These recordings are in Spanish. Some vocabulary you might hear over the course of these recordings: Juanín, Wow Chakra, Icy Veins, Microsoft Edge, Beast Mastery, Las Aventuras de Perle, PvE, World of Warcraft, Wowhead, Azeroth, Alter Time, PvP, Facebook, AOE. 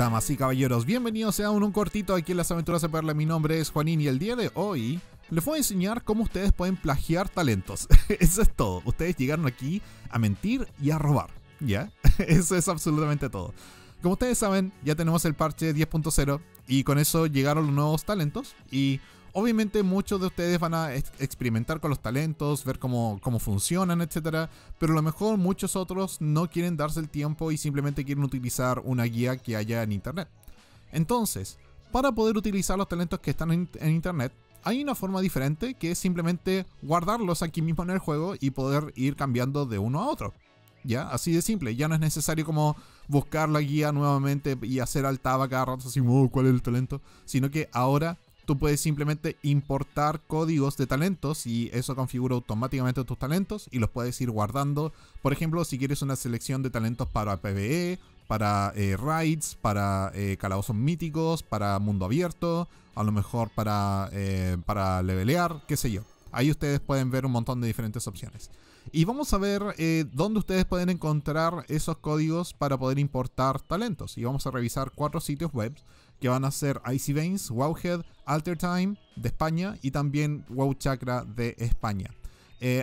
Damas y caballeros, bienvenidos a un cortito aquí en Las Aventuras de Perle. Mi nombre es Juanín y el día de hoy les voy a enseñar cómo ustedes pueden plagiar talentos. Eso es todo. Ustedes llegaron aquí a mentir y a robar, ¿ya? Eso es absolutamente todo. Como ustedes saben, ya tenemos el parche 10.0 y con eso llegaron los nuevos talentos. Y obviamente muchos de ustedes van a experimentar con los talentos, ver cómo funcionan, etc. Pero a lo mejor muchos otros no quieren darse el tiempo y simplemente quieren utilizar una guía que haya en internet. Entonces, para poder utilizar los talentos que están en internet, hay una forma diferente que es simplemente guardarlos aquí mismo en el juego y poder ir cambiando de uno a otro. Ya, así de simple, ya no es necesario como buscar la guía nuevamente y hacer altaba cada rato así, ¿cuál es el talento? Sino que ahora tú puedes simplemente importar códigos de talentos y eso configura automáticamente tus talentos y los puedes ir guardando. Por ejemplo, si quieres una selección de talentos para PvE, para raids, para calabozos míticos, para mundo abierto, a lo mejor para levelear, qué sé yo. Ahí ustedes pueden ver un montón de diferentes opciones. Y vamos a ver dónde ustedes pueden encontrar esos códigos para poder importar talentos. Y vamos a revisar 4 sitios web que van a ser Icy Veins, Wowhead, Alter Time de España y también Wow Chakra de España.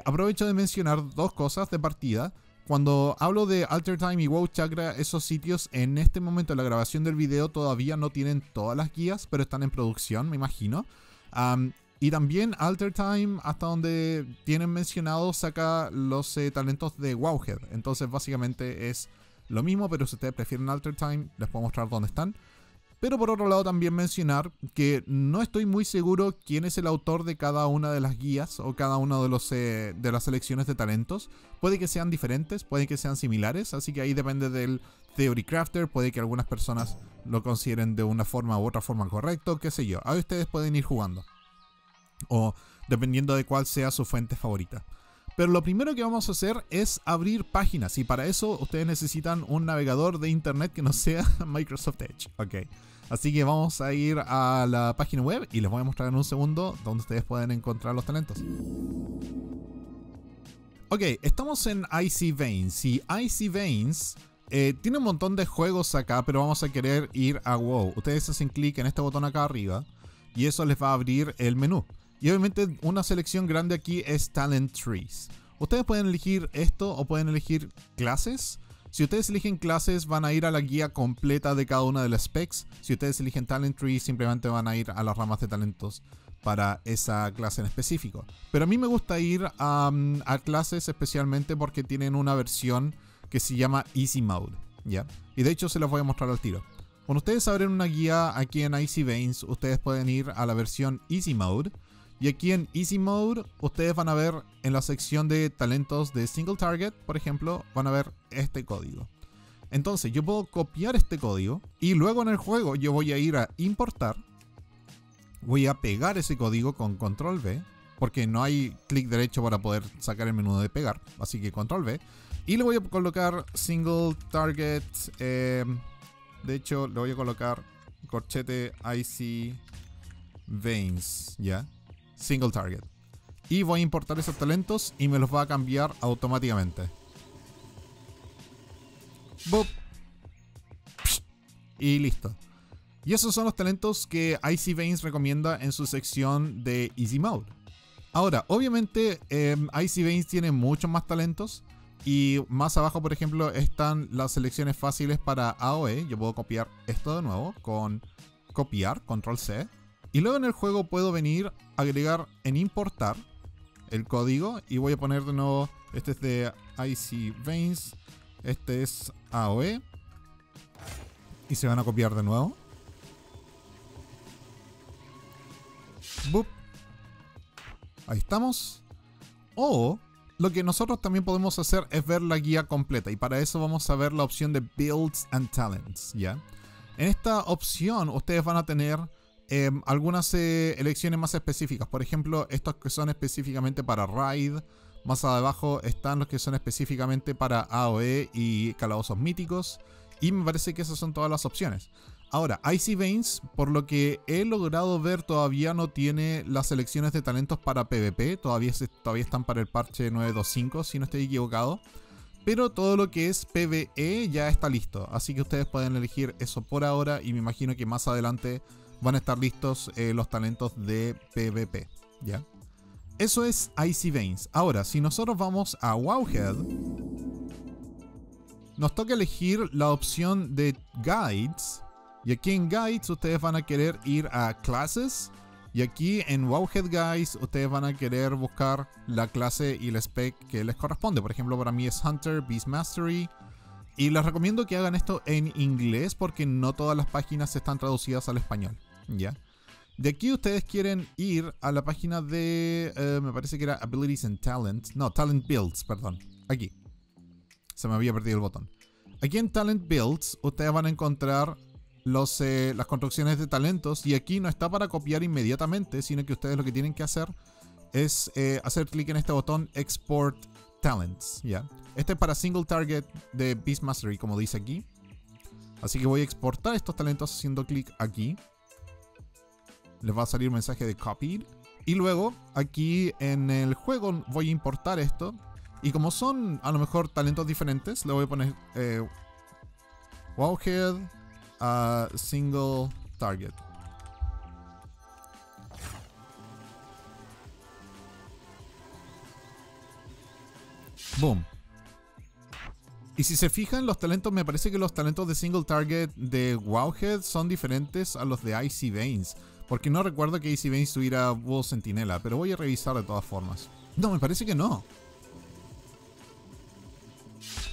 Aprovecho de mencionar dos cosas de partida. Cuando hablo de Alter Time y Wow Chakra, esos sitios en este momento de la grabación del video todavía no tienen todas las guías, pero están en producción, me imagino. Y también Alter Time, hasta donde tienen mencionado, saca los talentos de Wowhead. Entonces básicamente es lo mismo, pero si ustedes prefieren Alter Time, les puedo mostrar dónde están. Pero por otro lado también mencionar que no estoy muy seguro quién es el autor de cada una de las guías o cada una de las selecciones de talentos. Puede que sean diferentes, puede que sean similares, así que ahí depende del Theory Crafter. Puede que algunas personas lo consideren de una forma u otra forma correcto, qué sé yo. Ahí ustedes pueden ir jugando, o dependiendo de cuál sea su fuente favorita. Pero lo primero que vamos a hacer es abrir páginas, y para eso ustedes necesitan un navegador de internet que no sea Microsoft Edge, ok. Así que vamos a ir a la página web y les voy a mostrar en un segundo donde ustedes pueden encontrar los talentos. Ok, estamos en Icy Veins, y Icy Veins tiene un montón de juegos acá, pero vamos a querer ir a WoW. Ustedes hacen clic en este botón acá arriba y eso les va a abrir el menú. Y obviamente una selección grande aquí es Talent Trees. Ustedes pueden elegir esto o pueden elegir clases. Si ustedes eligen clases, van a ir a la guía completa de cada una de las specs. Si ustedes eligen Talent Trees, simplemente van a ir a las ramas de talentos para esa clase en específico. Pero a mí me gusta ir a clases especialmente porque tienen una versión que se llama Easy Mode, ¿ya? Y de hecho se los voy a mostrar al tiro. Cuando ustedes abren una guía aquí en Icy Veins, ustedes pueden ir a la versión Easy Mode. Y aquí en Easy Mode, ustedes van a ver en la sección de talentos de Single Target, por ejemplo, van a ver este código. Entonces, yo puedo copiar este código y luego en el juego yo voy a ir a importar. Voy a pegar ese código con Control V, porque no hay clic derecho para poder sacar el menú de pegar. Así que Control V. Y le voy a colocar Single Target... de hecho, le voy a colocar corchete Icy Veins, ¿ya? Single Target. Y voy a importar esos talentos y me los va a cambiar automáticamente. ¡Bop! Y listo. Y esos son los talentos que Icy Veins recomienda en su sección de Easy Mode. Ahora, obviamente, Icy Veins tiene muchos más talentos. Y más abajo, por ejemplo, están las selecciones fáciles para AOE. Yo puedo copiar esto de nuevo con copiar, Control C. Y luego en el juego puedo venir, agregar en importar el código. Y voy a poner de nuevo, este es de Icy Veins, este es AOE. Y se van a copiar de nuevo. ¡Bup! Ahí estamos. O... lo que nosotros también podemos hacer es ver la guía completa, y para eso vamos a ver la opción de Builds and Talents, ¿ya? En esta opción ustedes van a tener algunas elecciones más específicas. Por ejemplo, estos que son específicamente para Raid. Más abajo están los que son específicamente para AOE y calabozos míticos. Y me parece que esas son todas las opciones. Ahora, Icy Veins, por lo que he logrado ver, todavía no tiene las selecciones de talentos para PvP. Todavía están para el parche 9.2.5, si no estoy equivocado. pero todo lo que es PvE ya está listo, así que ustedes pueden elegir eso por ahora y me imagino que más adelante van a estar listos los talentos de PvP, ¿ya? Eso es Icy Veins. Ahora, si nosotros vamos a Wowhead, nos toca elegir la opción de Guides, y aquí en Guides ustedes van a querer ir a Classes, y aquí en Wowhead Guides ustedes van a querer buscar la clase y el spec que les corresponde. Por ejemplo, para mí es Hunter, Beast Mastery. Y les recomiendo que hagan esto en inglés porque no todas las páginas están traducidas al español, ¿ya? De aquí ustedes quieren ir a la página de... me parece que era Abilities and Talent. No, Talent Builds, perdón. Aquí. Se me había perdido el botón. Aquí en Talent Builds ustedes van a encontrar... las construcciones de talentos, y aquí no está para copiar inmediatamente, sino que ustedes lo que tienen que hacer es hacer clic en este botón Export Talents, ¿ya? Este es para Single Target de Beast Mastery, como dice aquí. Así que voy a exportar estos talentos haciendo clic aquí. Les va a salir un mensaje de Copied. Y luego, aquí en el juego voy a importar esto. Y como son, a lo mejor, talentos diferentes, le voy a poner Wowhead a Single Target. Boom. Y si se fijan, los talentos, me parece que los talentos de Single Target de Wowhead son diferentes a los de Icy Veins, porque no recuerdo que Icy Veins tuviera Bull Sentinela, pero voy a revisar de todas formas. No, me parece que no.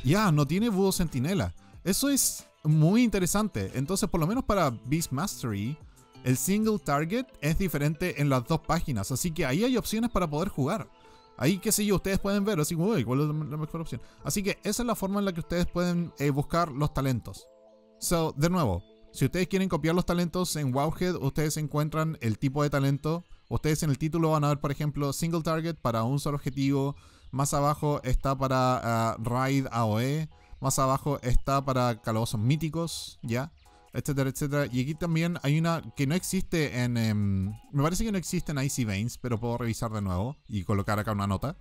Ya, no tiene Bull Sentinela. Eso es muy interesante. Entonces, por lo menos para Beast Mastery, el Single Target es diferente en las dos páginas, así que ahí hay opciones para poder jugar. Ahí, qué sé yo, ustedes pueden ver, así, uy, ¿cuál es la mejor opción? Así que esa es la forma en la que ustedes pueden buscar los talentos. So, de nuevo, si ustedes quieren copiar los talentos en Wowhead, ustedes encuentran el tipo de talento. Ustedes en el título van a ver, por ejemplo, Single Target para un solo objetivo. Más abajo está para Raid AOE. Más abajo está para calabozos míticos, ¿ya? Etcétera, etcétera. Y aquí también hay una que no existe en... me parece que no existe en Icy Veins, pero puedo revisar de nuevo y colocar acá una nota.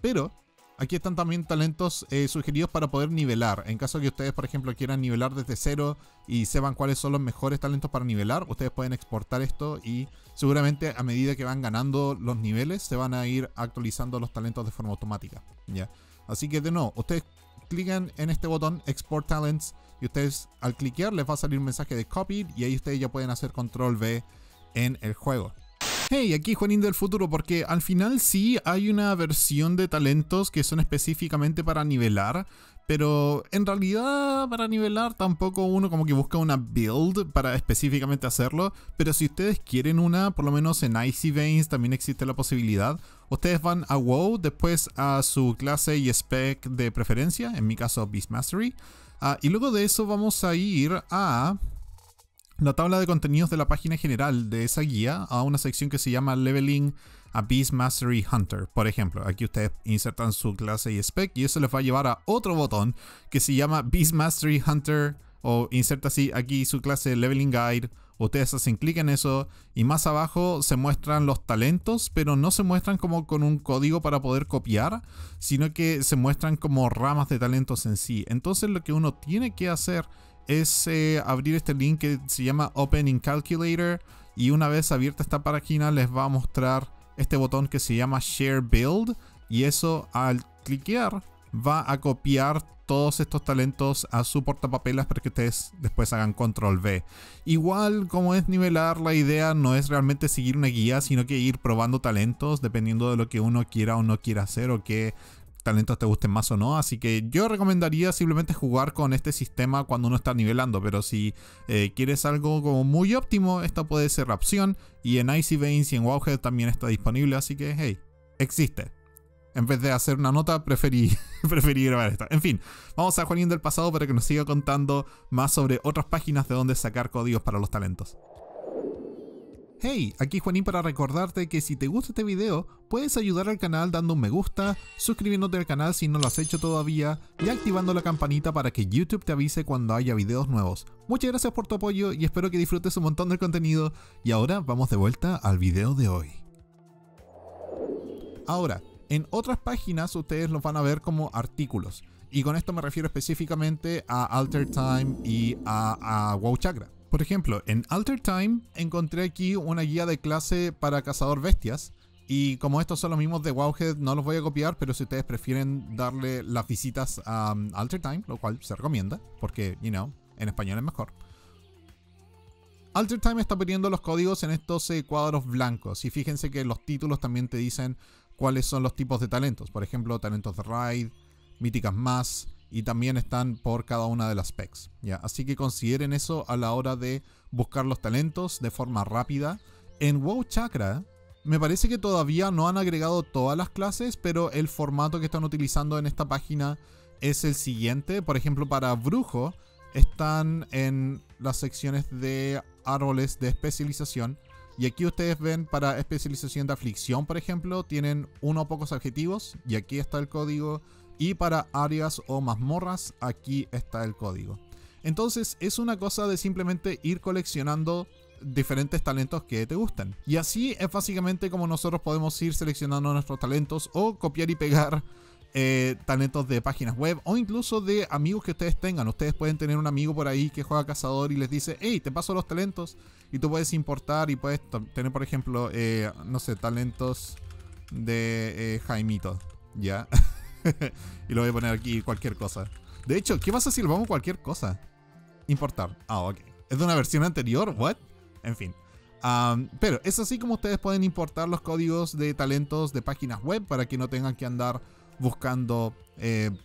Pero aquí están también talentos sugeridos para poder nivelar. En caso que ustedes, por ejemplo, quieran nivelar desde cero y sepan cuáles son los mejores talentos para nivelar, ustedes pueden exportar esto y seguramente a medida que van ganando los niveles se van a ir actualizando los talentos de forma automática, ¿ya? Así que de nuevo, ustedes... clican en este botón Export Talents y ustedes al cliquear les va a salir un mensaje de Copied y ahí ustedes ya pueden hacer Control V en el juego. Hey, aquí Juanín del futuro, porque al final sí hay una versión de talentos que son específicamente para nivelar, pero en realidad para nivelar tampoco uno como que busca una build para específicamente hacerlo, pero si ustedes quieren una, por lo menos en Icy Veins también existe la posibilidad. Ustedes van a WoW, después a su clase y spec de preferencia, en mi caso Beast Mastery, y luego de eso vamos a ir a... la tabla de contenidos de la página general de esa guía, a una sección que se llama Leveling a Beast Mastery Hunter, por ejemplo. Aquí ustedes insertan su clase y spec y eso les va a llevar a otro botón que se llama Beast Mastery Hunter, o inserta así aquí su clase Leveling Guide. Ustedes hacen clic en eso y más abajo se muestran los talentos, pero no se muestran como con un código para poder copiar, sino que se muestran como ramas de talentos en sí. Entonces lo que uno tiene que hacer es abrir este link que se llama Opening Calculator, y una vez abierta esta página les va a mostrar este botón que se llama Share Build, y eso al cliquear va a copiar todos estos talentos a su portapapelas para que ustedes después hagan Control V. Igual, como es nivelar, la idea no es realmente seguir una guía, sino que ir probando talentos dependiendo de lo que uno quiera o no quiera hacer, o que talentos te gusten más o no, así que yo recomendaría simplemente jugar con este sistema cuando uno está nivelando, pero si quieres algo como muy óptimo, esta puede ser la opción, y en Icy Veins y en Wowhead también está disponible, así que hey, existe. En vez de hacer una nota, preferí grabar esta. En fin, vamos a Juanín del pasado para que nos siga contando más sobre otras páginas de donde sacar códigos para los talentos. Hey, aquí Juanín para recordarte que si te gusta este video, puedes ayudar al canal dando un me gusta, suscribiéndote al canal si no lo has hecho todavía y activando la campanita para que YouTube te avise cuando haya videos nuevos. Muchas gracias por tu apoyo y espero que disfrutes un montón del contenido. Y ahora vamos de vuelta al video de hoy. Ahora, En otras páginas ustedes los van a ver como artículos. Y con esto me refiero específicamente a Alter Time y a Wow Chakra. Por ejemplo, en Alter Time encontré aquí una guía de clase para cazador bestias. Y como estos son los mismos de Wowhead, no los voy a copiar, pero si ustedes prefieren darle las visitas a Alter Time, lo cual se recomienda, porque, you know, en español es mejor. Alter Time está poniendo los códigos en estos cuadros blancos. Y fíjense que los títulos también te dicen cuáles son los tipos de talentos. Por ejemplo, talentos de raid, míticas más, y también están por cada una de las specs, ¿ya? Así que consideren eso a la hora de buscar los talentos de forma rápida. En Wow Chakra me parece que todavía no han agregado todas las clases, pero el formato que están utilizando en esta página es el siguiente. Por ejemplo, para brujo están en las secciones de árboles de especialización. Y aquí ustedes ven para especialización de aflicción, por ejemplo, tienen uno o pocos adjetivos, y aquí está el código. Y para áreas o mazmorras, aquí está el código. Entonces es una cosa de simplemente ir coleccionando diferentes talentos que te gustan. Y así es básicamente como nosotros podemos ir seleccionando nuestros talentos o copiar y pegar talentos de páginas web o incluso de amigos que ustedes tengan. Ustedes pueden tener un amigo por ahí que juega cazador y les dice, hey, te paso los talentos. Y tú puedes importar y puedes tener, por ejemplo, no sé, talentos de Jaimito, ¿ya? Y lo voy a poner aquí, cualquier cosa. De hecho, ¿qué pasa si lo vamos a cualquier cosa? Importar. Ah, ok. Es de una versión anterior, ¿what? En fin. Pero es así como ustedes pueden importar los códigos de talentos de páginas web para que no tengan que andar buscando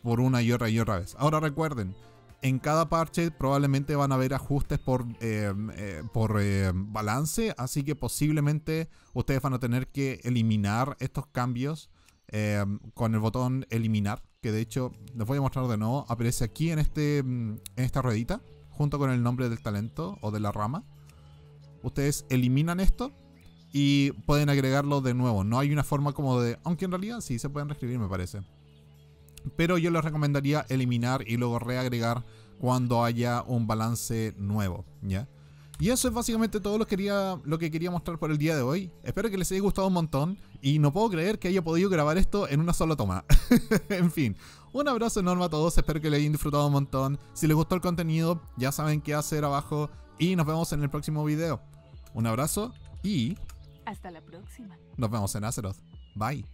por una y otra vez. Ahora recuerden, en cada parche probablemente van a haber ajustes por balance, así que posiblemente ustedes van a tener que eliminar estos cambios con el botón eliminar, que de hecho les voy a mostrar de nuevo, aparece aquí en esta ruedita junto con el nombre del talento o de la rama. Ustedes eliminan esto y pueden agregarlo de nuevo. No hay una forma como de, aunque en realidad sí se pueden reescribir, me parece, pero yo les recomendaría eliminar y luego reagregar cuando haya un balance nuevo, ¿ya? Y eso es básicamente todo lo que quería mostrar por el día de hoy. Espero que les haya gustado un montón. Y no puedo creer que haya podido grabar esto en una sola toma. En fin, un abrazo enorme a todos. Espero que les hayan disfrutado un montón. Si les gustó el contenido, ya saben qué hacer abajo. Y nos vemos en el próximo video. Un abrazo y... hasta la próxima. Nos vemos en Azeroth. Bye.